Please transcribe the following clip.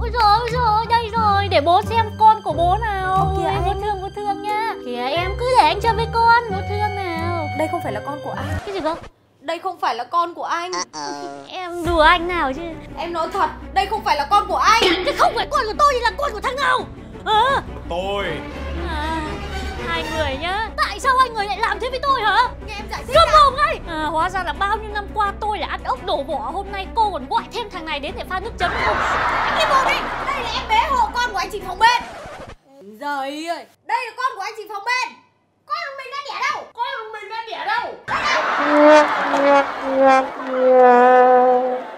Ôi giời, đây rồi, để bố xem con của bố nào. Kìa em, bố thương nhá. Kìa em, cứ để anh chơi với con, bố thương nào. Đây không phải là con của anh. Cái gì không? Đây không phải là con của anh. Em đùa anh nào chứ. Em nói thật, đây không phải là con của anh. Chứ không phải con của tôi thì là con của thằng nào? Tôi hai người nhá. Tại sao hai người lại làm thế với tôi hả? Nghe em giải thích. Cơm mồm ngay. Hóa ra là bao nhiêu năm qua tôi là ăn ốc đổ vỏ. Hôm nay cô còn gọi thêm thằng này đến để pha nước chấm. Anh đi vô đi. Đây là em bé Hồ, con của anh chị phòng bên. Giời ơi, đây là con của anh chị phòng bên. Con của mình đã đẻ đâu? Con của mình đã đẻ đâu?